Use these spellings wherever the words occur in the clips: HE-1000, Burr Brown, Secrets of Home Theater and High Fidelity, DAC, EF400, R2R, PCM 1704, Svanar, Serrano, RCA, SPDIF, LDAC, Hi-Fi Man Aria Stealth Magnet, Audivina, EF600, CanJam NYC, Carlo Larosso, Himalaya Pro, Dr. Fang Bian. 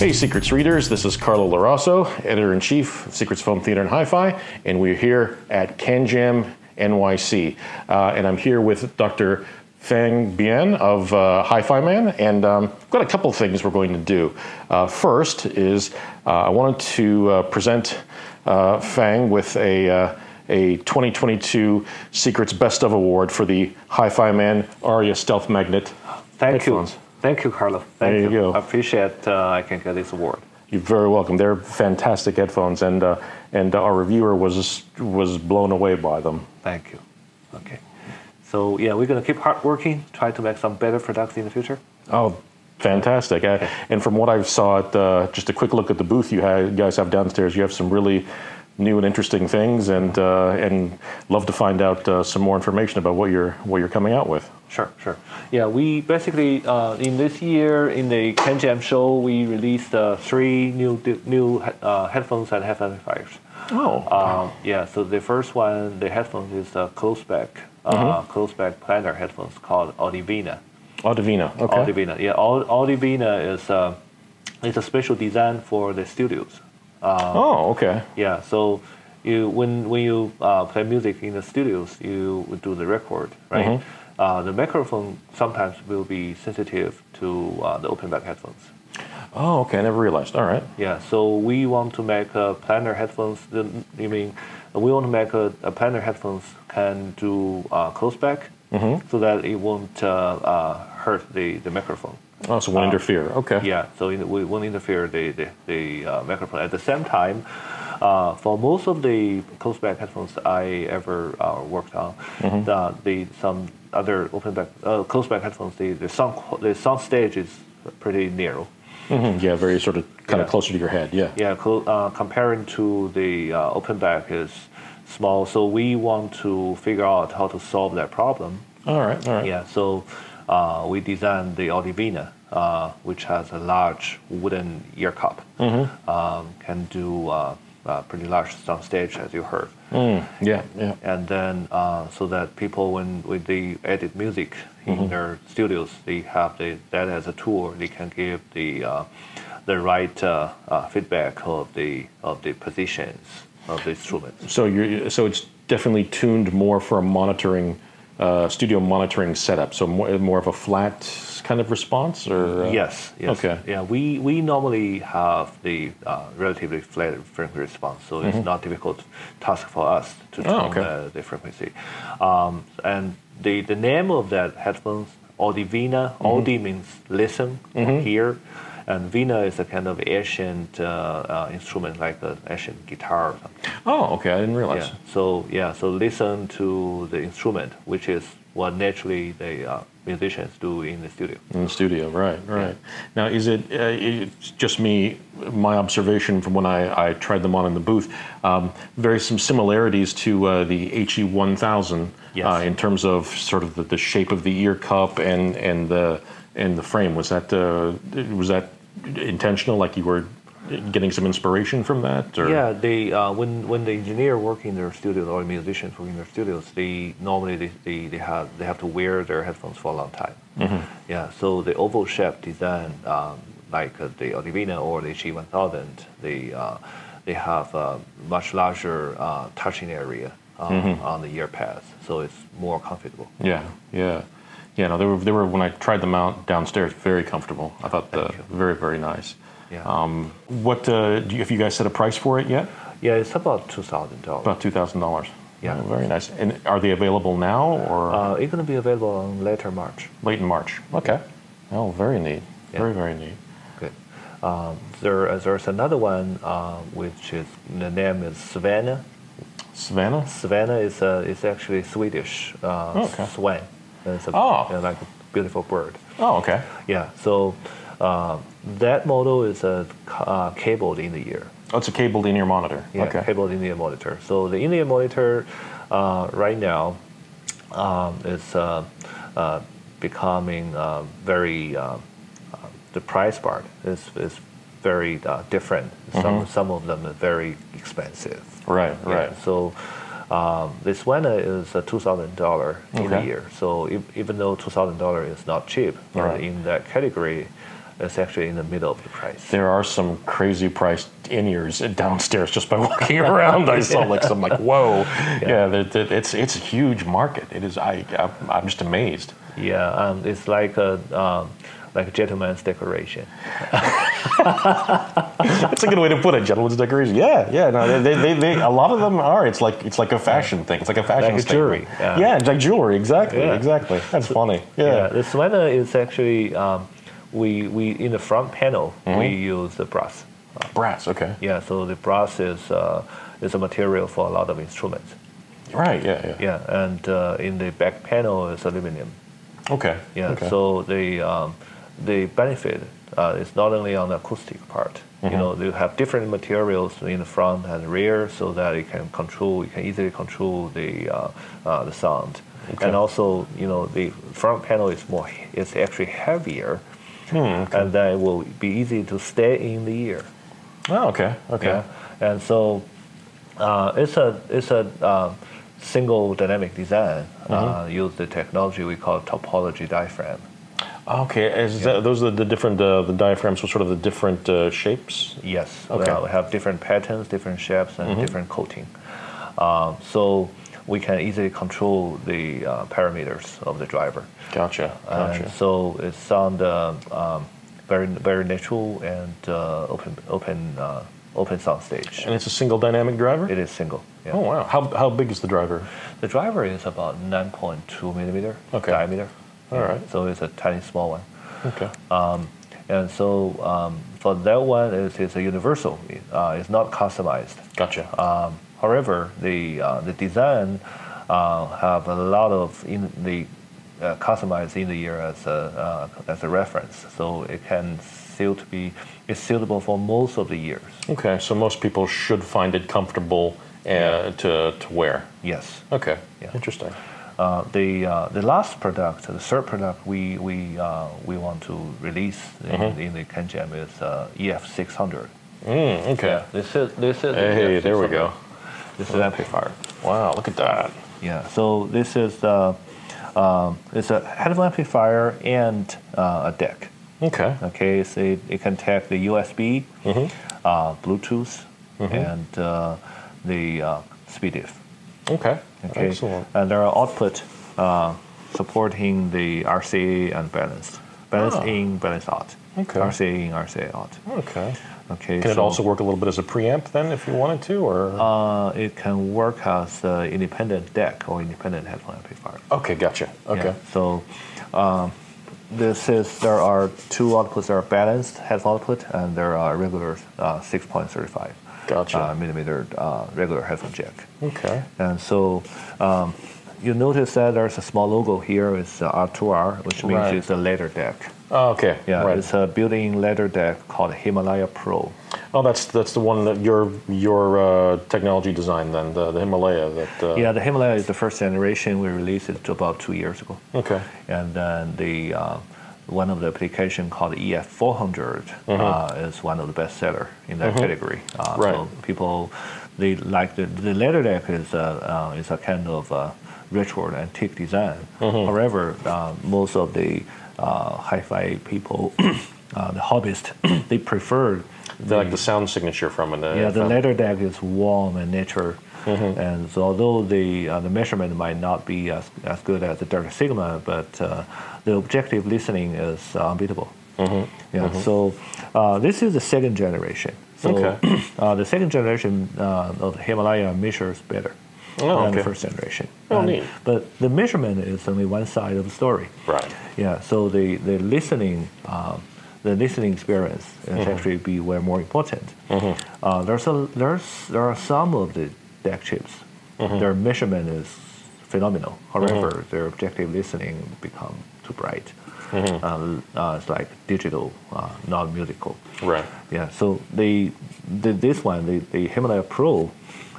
Hey Secrets readers, this is Carlo Larosso, Editor-in-Chief of Secrets of Home Theater and Hi-Fi, and we're here at CanJam NYC. And I'm here with Dr. Fang Bian of Hi-Fi Man, and I've got a couple things we're going to do. First is I wanted to present Fang with a 2022 Secrets Best of Award for the Hi-Fi Man Aria Stealth Magnet headphones. Thank you, Carlo. Thank you. I appreciate I can get this award. You're very welcome. They're fantastic headphones, and our reviewer was blown away by them. Thank you. Okay. So yeah, we're gonna keep hard working, try to make some better products in the future. Oh, fantastic! Okay. And from what I saw at just a quick look at the booth you guys have downstairs, you have some really new and interesting things, and love to find out some more information about what you're coming out with. Sure, sure. Yeah, we basically in this year in the CanJam show we released three new headphones and headphone amplifiers. Oh. Yeah. So the first one, the headphones is a closed back planar headphones called Audivina. Audivina. Okay. Audivina. Yeah. Audivina is it's a special design for the studios. Oh, okay. Yeah, so when you play music in the studios, you would do the record, right? Mm-hmm. The microphone sometimes will be sensitive to the open-back headphones. Oh, okay, I never realized. All right. Yeah, so we want to make planar headphones, we want to make a planar headphones can do close-back, mm-hmm. so that it won't hurt the microphone. Oh, so it won't interfere. Okay. Yeah, so we won't interfere the microphone. At the same time, for most of the closed-back headphones I ever worked on, mm-hmm. Some other open-back closed-back headphones, the sound stage is pretty narrow. Mm-hmm. Yeah, very sort of kind of closer to your head. Yeah. Yeah, comparing to the open-back is small. So we want to figure out how to solve that problem. All right. All right. Yeah. So. We designed the Audivina, which has a large wooden ear cup, mm-hmm. Can do pretty large soundstage, as you heard. Mm, yeah, yeah. And then so that people, when they edit music mm-hmm. in their studios, they have that as a tool. They can give the right feedback of the positions of the instruments. So so it's definitely tuned more for a monitoring. Studio monitoring setup, so more of a flat kind of response, or yes, yes, okay, yeah. We normally have the relatively flat frequency response, so mm-hmm. it's not difficult task for us to tune the frequency. And the name of that headphones, Audivina. Mm-hmm. Audi means listen, mm-hmm. hear, and vina is a kind of ancient instrument, like an ancient guitar or something. Oh, okay, I didn't realize. Yeah. So yeah, so listen to the instrument, which is what naturally the musicians do in the studio. In the studio, right, right. Yeah. Now, is it it's just my observation from when I tried them on in the booth? Very some similarities to the HE-1000 in terms of sort of the shape of the ear cup and the frame. Was that was that intentional? Like you were getting some inspiration from that? Or? Yeah, they when the engineer work in their studios or musicians work in their studios, they normally have to wear their headphones for a long time. Mm-hmm. Yeah, so the oval shape design, like the Audivina or the HE-1000, they have a much larger touching area mm-hmm. on the ear pads, so it's more comfortable. Yeah, yeah. Yeah, no, they were when I tried them out downstairs, very comfortable. I thought very, very nice. Yeah. What have you guys set a price for it yet? Yeah, it's about $2,000. About $2,000. Yeah, oh, very nice. And are they available now, or it's going to be available on later March? Late in March. Okay. Oh, very neat. Yeah. Very, very neat. Good. There's another one which is the name is Svanar. Svanar. Svanar is actually Swedish. Swan. And it's like a beautiful bird. Oh, okay. Yeah, so that model is cabled in the ear. Oh, it's a cabled in-ear monitor. Yeah, okay. Cabled in-ear monitor. So the in-ear monitor right now is becoming very, the price part is very different. Mm-hmm. Some of them are very expensive. Right, right. Yeah, so. This one is $2,000 in a year, so even though $2,000 is not cheap, right. In that category, It's actually in the middle of the price. There are some crazy priced in-ears downstairs just by walking around. I saw like some like, whoa. Yeah, it's a huge market. It is, I'm just amazed. Yeah, it's like a gentleman's decoration. That's a good way to put it, gentleman's decoration. Yeah, yeah, no, they a lot of them are. It's like a fashion thing. It's like a fashion like jewelry. Yeah, it's like jewelry, exactly, exactly. That's funny. Yeah, the sweater is actually, we in the front panel, we use the brass. Brass, okay. Yeah, so the brass is a material for a lot of instruments. Right, yeah, yeah. Yeah, and in the back panel is aluminum. Okay. Yeah, okay. So the benefit is not only on the acoustic part. You know, they have different materials in the front and the rear so that it can control, you can easily control the sound. Okay. And also, you know, the front panel is it's actually heavier. Okay. And then it will be easy to stay in the ear. Oh, okay, okay. Yeah? And so it's a single dynamic design. Use the technology we call topology diaphragm. Okay, those are the different the diaphragms, so sort of the different shapes. Yes. Okay. We have different patterns, different shapes, and different coating. So we can easily control the parameters of the driver. Gotcha. Gotcha. And so it sounds very, very natural and open sound stage. And it's a single dynamic driver? It is single. Yeah. Oh wow! How big is the driver? The driver is about 9.2 millimeter diameter. All right. So it's a tiny small one. Okay. And so for that one, it's a universal. It's not customized. Gotcha. However, the design have a lot of customized in the ear as a reference, so it can still it's suitable for most of the ears. Okay, so most people should find it comfortable to wear. Yes. Okay. Yeah. Interesting. The last product, the third product we want to release in the CanJam is EF600. Okay. Yeah, this is hey, the there we go. This is an amplifier. Wow, look at that. Yeah, so this is it's a headphone amplifier and a DAC. Okay. Okay, so it can take the USB, Bluetooth, and the SPDIF. Okay. Okay. Excellent. And there are output supporting the RCA and balanced. Balance in, balance out. Okay. RCA in, RCA out. Okay. Okay, can it also work a little bit as a preamp then, if you wanted to, or? It can work as an independent DAC or independent headphone amplifier. Okay, gotcha. Okay. Yeah, so there are two outputs that are balanced headphone output, and there are regular 6.35 millimeter regular headphone jack. Okay. And so you notice that there's a small logo here. It's R2R, which means it's a ladder DAC. Oh, okay. Yeah, it's a built-in ladder deck called Himalaya Pro. Oh, that's the one that your technology designed then, the Himalaya. Yeah, the Himalaya is the first generation. We released it about 2 years ago. Okay. And then the one of the application called EF400 is one of the best seller in that category. So people, they like the ladder deck is a kind of retro antique design. However, most of the hi-fi people, the hobbyists, they prefer like the sound signature from it. Yeah, the ladder DAC is warm and nature, and so although the measurement might not be as good as the Delta Sigma, but the objective listening is unbeatable. Yeah, so this is the second generation. So the second generation of the Himalaya measures better. Oh, than the first generation. Oh, neat. But the measurement is only one side of the story. Right. Yeah. So the listening experience is actually be way more important. There are some of the DAC chips. Their measurement is phenomenal. However, their objective listening become too bright. It's like digital, not musical. Right. Yeah. So this one, the Himalaya Pro,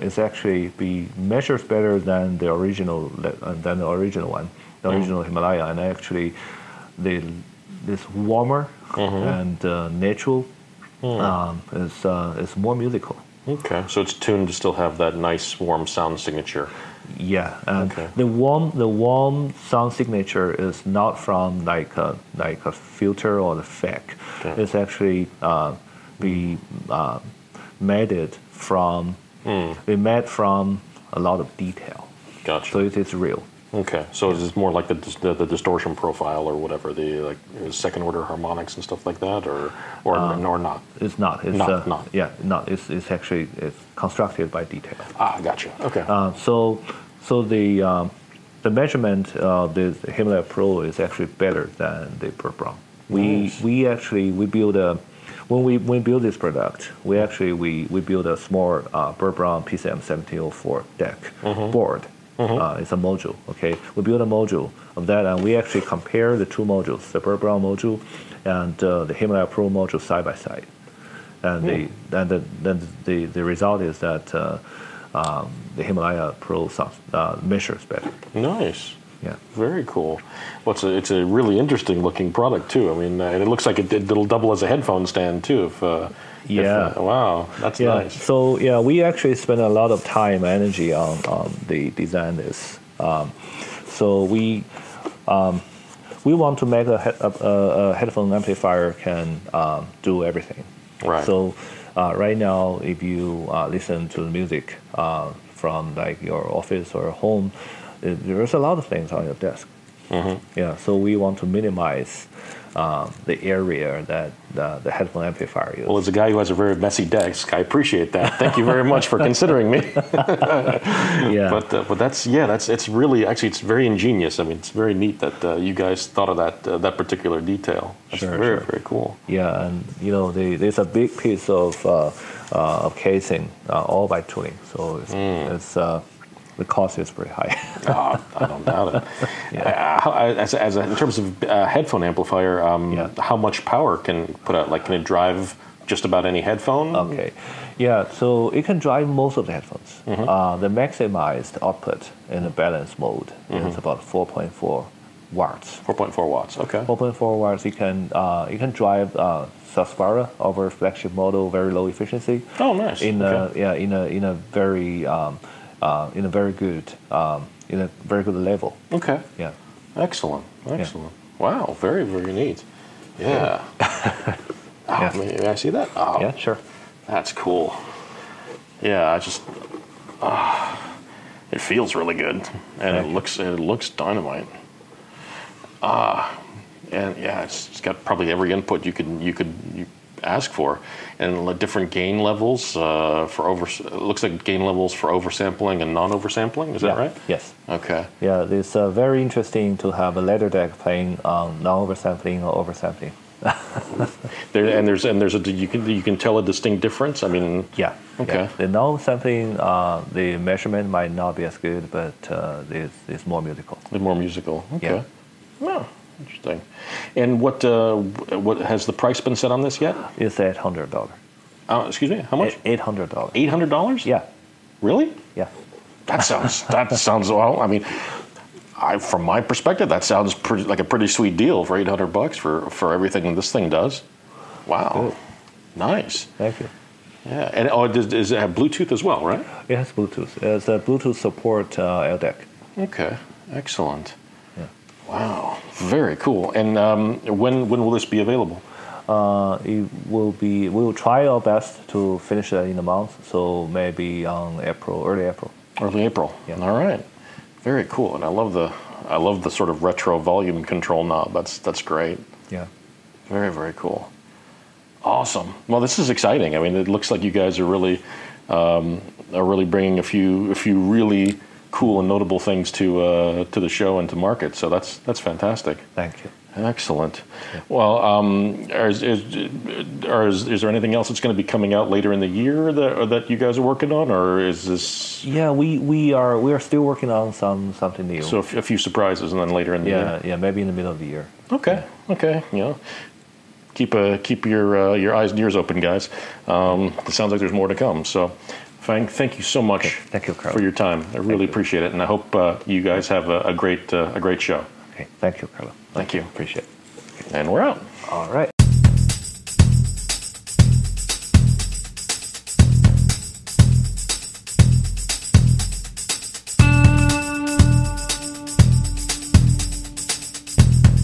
is actually measures better than the original one, the original Himalaya, and actually this warmer and natural is more musical. Okay, so it's tuned to still have that nice warm sound signature. Yeah, okay. the warm sound signature is not from like a filter or the fake. Okay. It's actually made from a lot of detail. Gotcha. So it is real. Okay, so it's more like the distortion profile or whatever, the like second order harmonics and stuff like that, or not. It's not. It's not. Not. Yeah, not. It's actually it's constructed by detail. Ah, gotcha. Okay. So the measurement of the Himalaya Pro is actually better than the Burr Brown. When we build this product, we build a small Burr Brown PCM 1704 deck board. It's a module, okay? We built a module of that, and we actually compare the two modules, the Burr Brown module and the Himalaya Pro module side by side. And the result is that the Himalaya Pro measures better. Nice. Yeah. Very cool. Well, it's a really interesting looking product, too. I mean, and it looks like it'll double as a headphone stand, too, if... wow, that's nice. So yeah, we actually spent a lot of time, energy on the design this. So we want to make a headphone amplifier can do everything. Right. So right now, if you listen to the music from like your office or home, there's a lot of things on your desk. Mm-hmm. Yeah. So we want to minimize the area that the headphone amplifier uses. Well, as a guy who has a very messy desk, I appreciate that. Thank you very much for considering me. Yeah. But it's really it's very ingenious. I mean, it's very neat that you guys thought of that particular detail. That's very cool. Yeah, and you know, there's a big piece of casing all by tooling. So the cost is pretty high. I don't doubt it. Yeah. In terms of headphone amplifier, how much power can it put out? Like, can it drive just about any headphone? Okay. Yeah, so it can drive most of the headphones. Mm-hmm. The maximized output in the balance mode is about 4.4 watts. 4.4 watts, okay. 4.4 watts, it can drive Svanar, our flagship model, very low efficiency. Oh, nice. In a very good level. Okay. Yeah. Excellent. Yeah. Wow. Very, very neat. Yeah. Yeah. May I see that? Oh, yeah. Sure. That's cool. Yeah. I just. It feels really good, and it looks dynamite. And yeah, it's got probably every input you could ask for, and different gain levels for oversampling and non-oversampling. Is that right? Yes. Okay. Yeah, it's very interesting to have a ladder deck playing on non-oversampling or oversampling. You can tell a distinct difference. I mean. Yeah. Okay. Yeah. The non-sampling, the measurement might not be as good, but it's more musical. It's more musical. Okay. Yeah. Oh. Interesting. And what has the price been set on this yet? It's $800. Excuse me, how much? $800. $800? Yeah. Really? Yeah. That sounds well. I mean, from my perspective, that sounds like a pretty sweet deal for $800 for everything this thing does. Wow. Good. Nice. Thank you. Yeah. And does it have Bluetooth as well, right? It has Bluetooth. It has Bluetooth support LDAC. Okay. Excellent. Wow, very cool. And when will this be available? We'll try our best to finish that in a month, so maybe on April, early April. Early April. Yeah. All right. Very cool. And I love the sort of retro volume control knob. That's great. Yeah. Very, very cool. Awesome. Well, this is exciting. I mean, it looks like you guys are really bringing a few really cool and notable things to the show and to market, so that's fantastic. Thank you. Excellent. Yeah. Well, is there anything else that's going to be coming out later in the year that you guys are working on, or is this? Yeah, we are still working on something new. So a few surprises, and then later in the year. Yeah, maybe in the middle of the year. Okay. Yeah. Okay. Yeah. Keep your eyes and ears open, guys. It sounds like there's more to come. So. Fang, thank you so much for your time. I really appreciate it, and I hope you guys have a great show. Okay, thank you, Carlo. Thank you. Appreciate it. And we're out. All right.